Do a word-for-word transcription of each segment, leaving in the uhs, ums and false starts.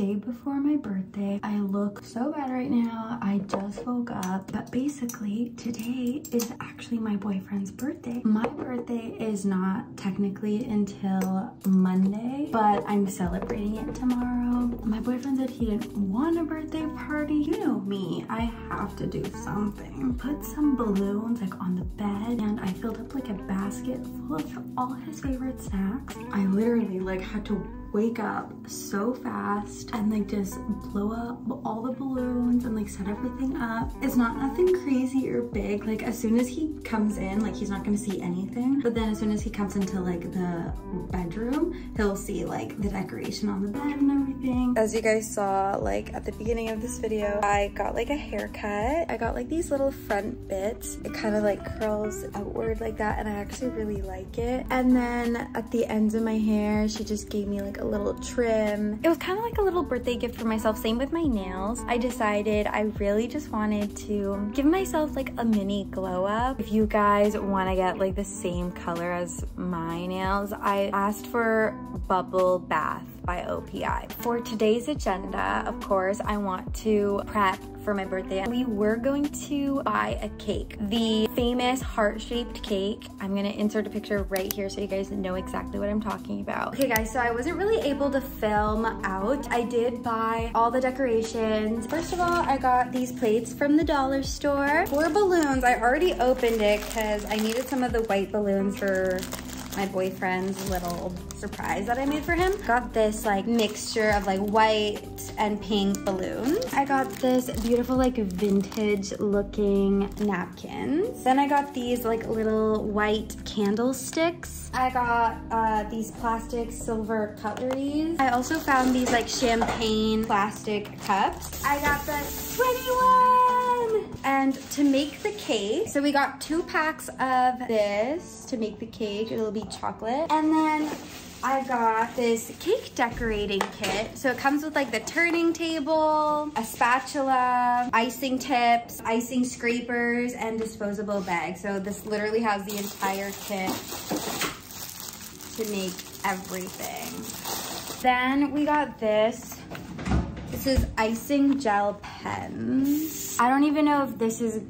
day before my birthday. I look so bad right now. I just woke up. But basically, today is actually my boyfriend's birthday. My birthday is not technically until Monday, but I'm celebrating it tomorrow. My boyfriend said he didn't want a birthday party. You know me, I have to do something. Put some balloons like on the bed, and I filled up like a basket full of all his favorite snacks. I literally like had to wake up so fast and like just blow up all the balloons and like set everything up. It's not nothing crazy or big. Like as soon as he comes in, like he's not gonna see anything. But then as soon as he comes into like the bedroom, he'll see like the decoration on the bed and everything. As you guys saw like at the beginning of this video, I got like a haircut. I got like these little front bits. It kind of like curls outward like that, and I actually really like it. And then at the ends of my hair, she just gave me like a little trim. It was kind of like a little birthday gift for myself. Same with my nails. I decided I really just wanted to give myself like a mini glow up. If you guys want to get like the same color as my nails, I asked for Bubble Bath by O P I. For today's agenda, of course, I want to prep for my birthday. We were going to buy a cake, the famous heart-shaped cake. I'm gonna insert a picture right here so you guys know exactly what I'm talking about. Okay guys, so I wasn't really able to film out. I did buy all the decorations. First of all, I got these plates from the dollar store. Four balloons, I already opened it because I needed some of the white balloons for my boyfriend's little surprise that I made for him. Got this like mixture of like white and pink balloons. I got this beautiful like vintage looking napkins. Then I got these like little white candlesticks. I got uh, these plastic silver cutleries. I also found these like champagne plastic cups. I got the twenty-one! And to make the cake, so we got two packs of this to make the cake. It'll be chocolate. And then I got this cake decorating kit. So it comes with like the turning table, a spatula, icing tips, icing scrapers, and disposable bags. So this literally has the entire kit to make everything. Then we got this. This is icing gel pens. I don't even know if this is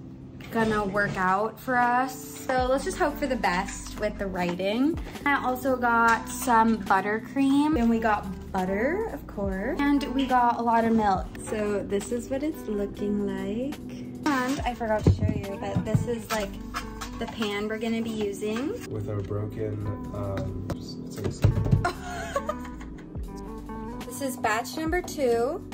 gonna work out for us. So let's just hope for the best with the writing. I also got some buttercream, and we got butter, of course, and we got a lot of milk. So this is what it's looking like. And I forgot to show you, but this is like the pan we're gonna be using. With our broken, um, it's like this is batch number two.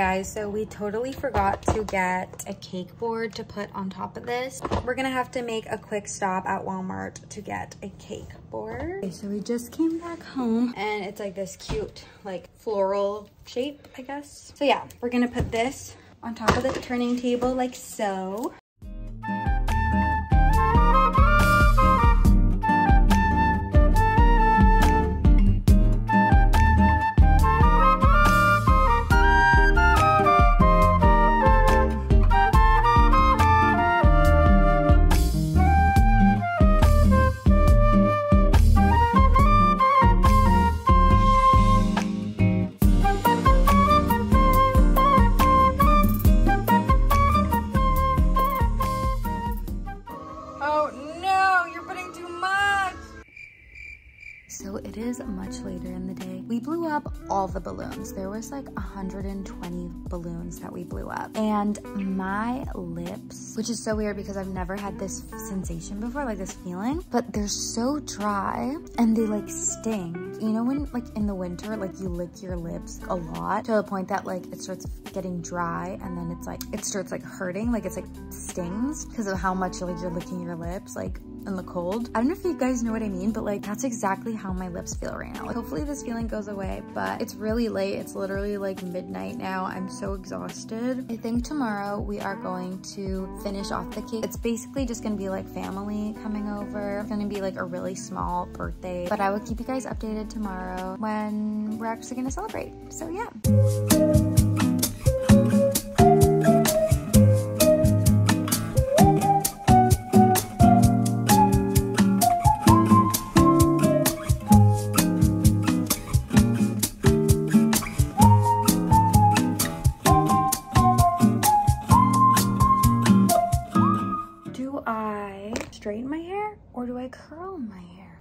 Guys, so we totally forgot to get a cake board to put on top of this. We're gonna have to make a quick stop at Walmart to get a cake board. Okay, so we just came back home, and it's like this cute like floral shape, I guess. So yeah, we're gonna put this on top of the turning table like so. All the balloons. There was like one hundred twenty balloons that we blew up, and my lips, which is so weird because I've never had this sensation before, like this feeling, but they're so dry and they like sting. You know when like in the winter, like you lick your lips a lot to the point that like it starts getting dry, and then it's like it starts like hurting, like it's like stings because of how much like you're licking your lips. Like in the cold. I don't know if you guys know what I mean, but like that's exactly how my lips feel right now. Like, hopefully this feeling goes away, but it's really late. It's literally like midnight now. I'm so exhausted. I think tomorrow we are going to finish off the cake. It's basically just gonna be like family coming over. It's gonna be like a really small birthday, but I will keep you guys updated tomorrow when we're actually gonna celebrate. So yeah.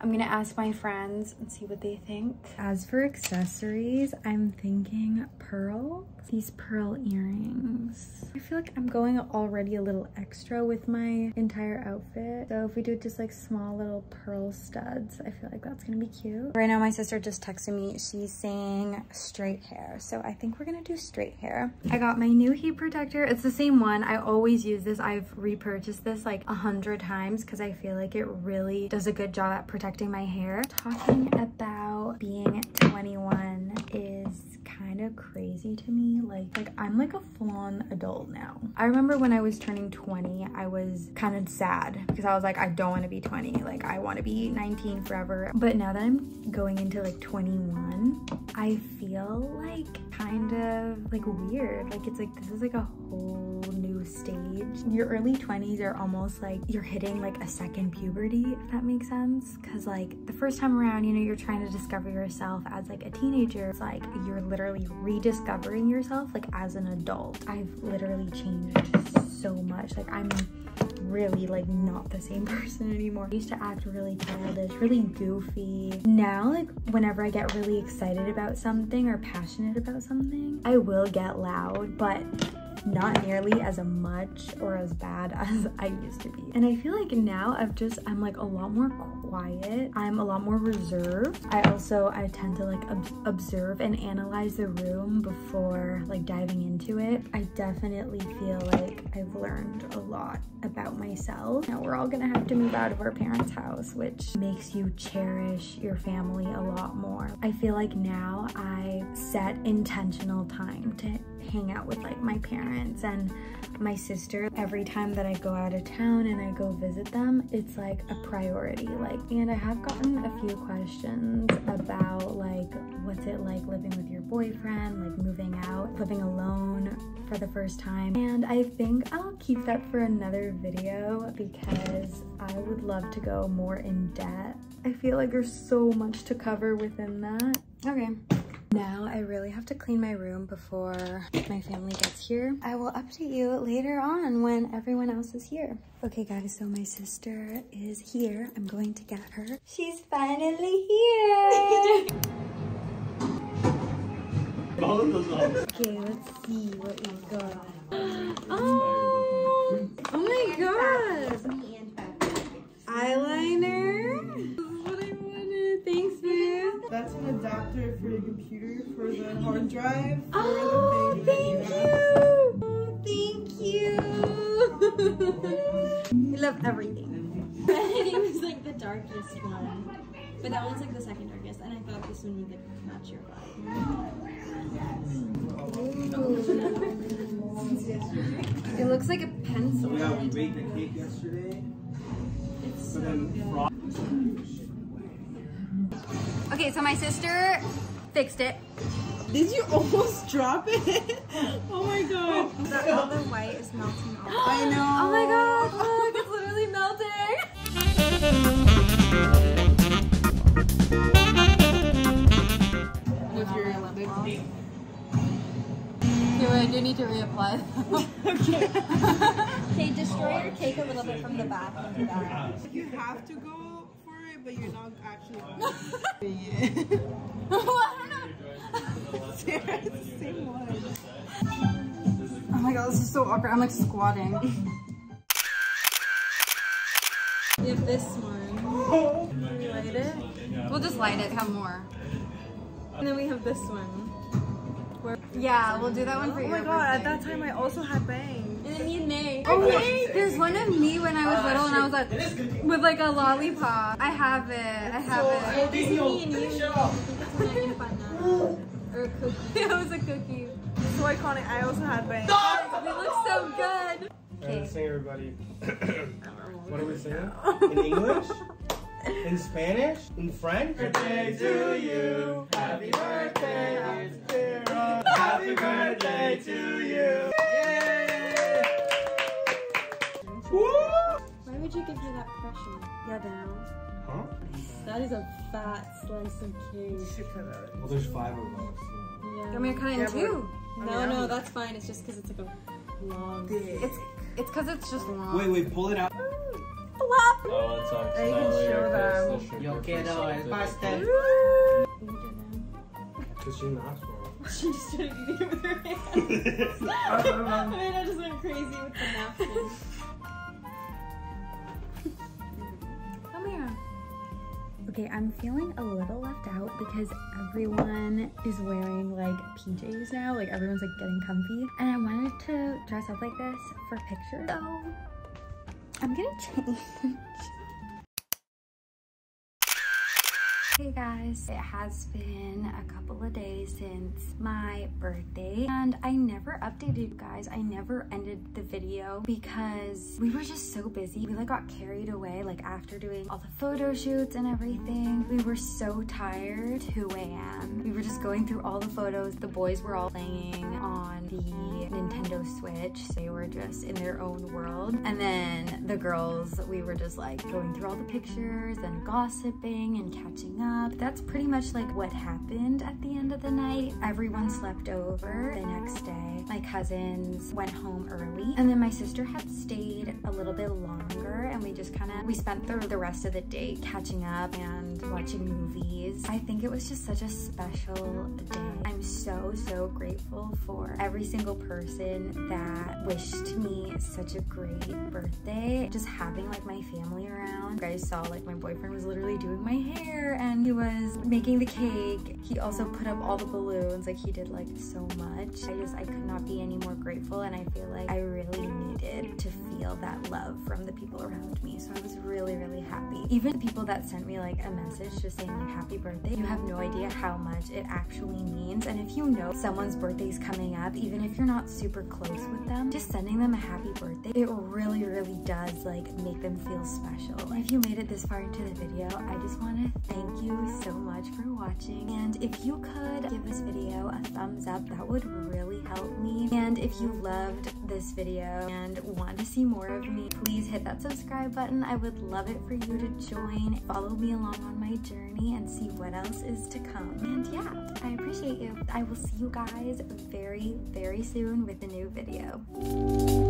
I'm gonna ask my friends and see what they think. As for accessories, I'm thinking pearl. These pearl earrings. I feel like I'm going already a little extra with my entire outfit. So if we do just like small little pearl studs, I feel like that's gonna be cute. Right now my sister just texted me. She's saying straight hair. So I think we're gonna do straight hair. I got my new heat protector. It's the same one. I always use this. I've repurchased this like a hundred times because I feel like it really does a good job at protecting my hair. Talking about being twenty-one is kind of crazy to me. Like, like I'm like a full-on adult now. I remember when I was turning twenty, I was kind of sad because I was like, I don't want to be twenty. Like, I want to be nineteen forever. But now that I'm going into like twenty-one, I feel like kind of like weird. Like, it's like this is like a whole new stage. Your early twenties are almost like you're hitting like a second puberty, if that makes sense. Cause like the first time around, you know, you're trying to discover yourself as like a teenager. It's like you're literally rediscovering yourself like as an adult. I've literally changed so much. Like I'm really like not the same person anymore. I used to act really childish, really goofy. Now, like whenever I get really excited about something or passionate about something, I will get loud, but not nearly as much or as bad as I used to be. And I feel like now I've just, I'm like a lot more quiet. I'm a lot more reserved. I also, I tend to like ob observe and analyze the room before like diving into it. I definitely feel like I've learned a lot about myself. Now we're all gonna have to move out of our parents' house, which makes you cherish your family a lot more. I feel like now I set intentional time to hang out with like my parents and my sister. Every time that I go out of town and I go visit them, it's like a priority. Like, and I have gotten a few questions about like what's it like living with your boyfriend, like moving out, living alone for the first time. And I think I'll keep that for another video because I would love to go more in depth. I feel like there's so much to cover within that. Okay. Now I really have to clean my room before my family gets here. I will update you later on when everyone else is here. Okay guys, so my sister is here. I'm going to get her. She's finally here! Okay, let's see what we got. Oh, oh my god! Eyeliner? Thanks, man. That's an adapter for your computer for the hard drive. Oh, the thank you. Oh, thank you. We love everything. It was like the darkest one, but that one's like the second darkest, and I thought this one would like match your body. It looks like a pencil. Yeah, we baked the cake yesterday. It's so good. Okay, so my sister fixed it. Did you almost drop it? Oh my god. That other white is melting off. I know. Oh my god, look, it's literally melting. What's your big cake? Okay, wait, I do need to reapply. Okay. Okay, destroy your cake a little bit from the back. From the back. You have to go. But you're not actually. Well, I don't know. Sarah, it's the same one. Oh my god, this is so awkward. I'm like squatting. We have this one. Can we light it? We'll just light it. Have more. And then we have this one. Where yeah, we'll do that one for you. Oh my god, at that time I also had bangs. Minion May. Okay. There's one of me when I was little and I was like, with like a lollipop. I have it. I have it. This is me and you. Or a cookie. It was a cookie. So iconic. I also had mine. They look so good. Okay. Sing everybody. What are we singing? In English? In Spanish? In French? Birthday to you. Happy birthday, dear. Happy birthday to you. Yay! Woo! Why would you give her that pressure? Yeah, down. Huh? That is a fat slice of cake. Well, there's five of us. Yeah. You want me to cut it in two? No, no, that's fine. It's just because it's like a long. It's it's because it's just long. Wait, wait, pull it out. Oh, it's on. I can show them. Yo quiero el pastel. Cause she didn't ask for it. She just started eating it with her hands. I mean, I just went crazy with the napkin. Come here. Okay, I'm feeling a little left out because everyone is wearing like P Js now. Like everyone's like getting comfy, and I wanted to dress up like this for pictures. So I'm gonna change. Hey guys, it has been a couple of days since my birthday and I never updated you guys. I never ended the video because we were just so busy. We like got carried away, like after doing all the photo shoots and everything. We were so tired, two A M We were just going through all the photos. The boys were all playing on the Nintendo Switch. So they were just in their own world. And then the girls, we were just like going through all the pictures and gossiping and catching up. Up. That's pretty much like what happened at the end of the night. Everyone slept over the next day. My cousins went home early and then my sister had stayed a little bit longer and we just kind of, we spent the, the rest of the day catching up and watching movies. I think it was just such a special day. I'm so, so grateful for every single person that wished me such a great birthday. Just having like my family around. You guys saw like my boyfriend was literally doing my hair and he was making the cake. He also put up all the balloons. Like he did like so much. I just, I could not be any more grateful and I feel like I really needed to feel that love from the people around me. So I was really, really happy. Even the people that sent me like a message just saying like happy birthday, you have no idea how much it actually means. And if you know someone's birthday is coming up, even if you're not super close with them, just sending them a happy birthday, it really, really does like make them feel special. If you made it this far into the video, I just want to thank Thank you so much for watching, and if you could give this video a thumbs up, that would really help me. And if you loved this video and want to see more of me, please hit that subscribe button. I would love it for you to join, follow me along on my journey and see what else is to come. And yeah, I appreciate you. I will see you guys very, very soon with a new video.